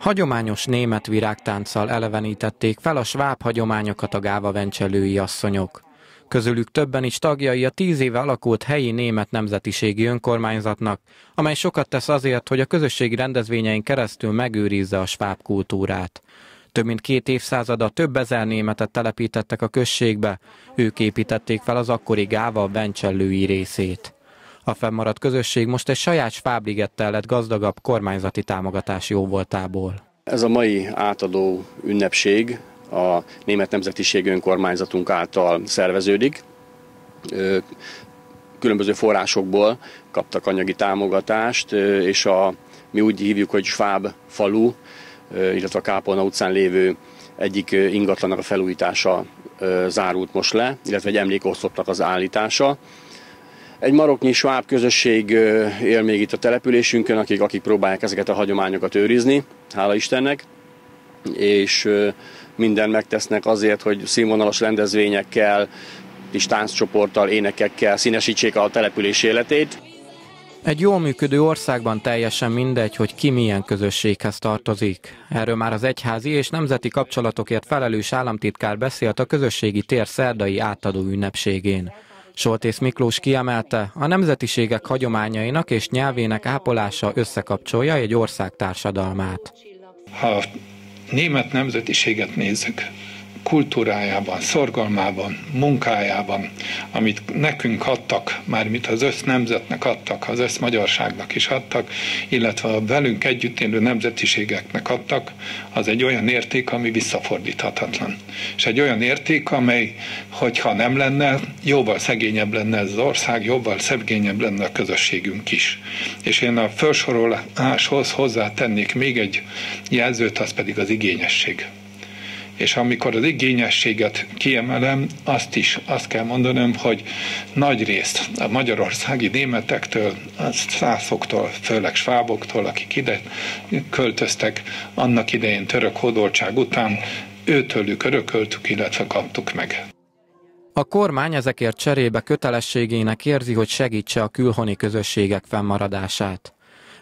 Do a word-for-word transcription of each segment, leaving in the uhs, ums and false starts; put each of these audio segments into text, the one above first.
Hagyományos német virágtánccal elevenítették fel a sváb hagyományokat a gávavencsellői asszonyok. Közülük többen is tagjai a tíz éve alakult helyi német nemzetiségi önkormányzatnak, amely sokat tesz azért, hogy a közösségi rendezvényein keresztül megőrizze a sváb kultúrát. Több mint két évszázada több ezer németet telepítettek a községbe, ők építették fel az akkori Gávavencsellői részét. A fennmaradt közösség most egy saját Svábligettel lett gazdagabb kormányzati támogatás jóvoltából. Ez a mai átadó ünnepség a német nemzetiség önkormányzatunk által szerveződik. Különböző forrásokból kaptak anyagi támogatást, és a, mi úgy hívjuk, hogy Sváb falu, illetve a Kápolna utcán lévő egyik ingatlannak a felújítása zárult most le, illetve egy emlékoszlopnak az állítása. Egy maroknyi sváb közösség él még itt a településünkön, akik, akik próbálják ezeket a hagyományokat őrizni, hála Istennek, és mindent megtesznek azért, hogy színvonalas rendezvényekkel, kis tánccsoporttal, énekekkel színesítsék a település életét. Egy jól működő országban teljesen mindegy, hogy ki milyen közösséghez tartozik. Erről már az egyházi és nemzeti kapcsolatokért felelős államtitkár beszélt a közösségi tér szerdai átadó ünnepségén. Soltész Miklós kiemelte, a nemzetiségek hagyományainak és nyelvének ápolása összekapcsolja egy ország társadalmát. Ha a német nemzetiséget nézzük, kultúrájában, szorgalmában, munkájában, amit nekünk adtak, mármint az össznemzetnek adtak, az összmagyarságnak is adtak, illetve a velünk együtt élő nemzetiségeknek adtak, az egy olyan érték, ami visszafordíthatatlan. És egy olyan érték, amely, hogyha nem lenne, jóval szegényebb lenne ez az ország, jóval szegényebb lenne a közösségünk is. És én a felsoroláshoz hozzátennék még egy jelzőt, az pedig az igényesség. És amikor az igényességet kiemelem, azt is azt kell mondanom, hogy nagy részt a magyarországi németektől, a szászoktól, főleg sváboktól, akik ide költöztek annak idején török hódoltság után, őtőlük örököltük, illetve kaptuk meg. A kormány ezekért cserébe kötelességének érzi, hogy segítse a külhoni közösségek fennmaradását.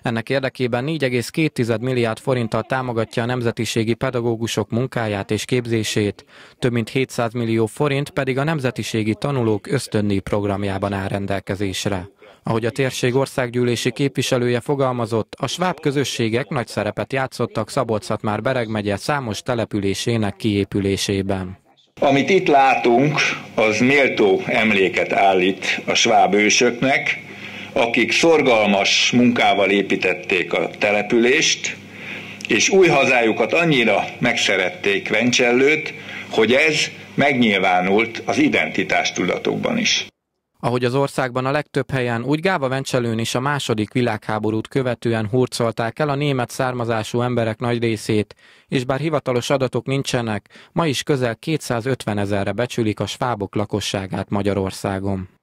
Ennek érdekében négy egész két milliárd forinttal támogatja a nemzetiségi pedagógusok munkáját és képzését, több mint hétszáz millió forint pedig a nemzetiségi tanulók ösztöndíj programjában áll rendelkezésre. Ahogy a térség országgyűlési képviselője fogalmazott, a sváb közösségek nagy szerepet játszottak Szabolcs-Szatmár-Bereg megye számos településének kiépülésében. Amit itt látunk, az méltó emléket állít a sváb ősöknek, akik szorgalmas munkával építették a települést, és új hazájukat annyira megszerették, Vencsellőt, hogy ez megnyilvánult az identitás tudatokban is. Ahogy az országban a legtöbb helyen, úgy Gávavencsellőn is a második világháborút követően hurcolták el a német származású emberek nagy részét, és bár hivatalos adatok nincsenek, ma is közel kétszázötven ezerre becsülik a svábok lakosságát Magyarországon.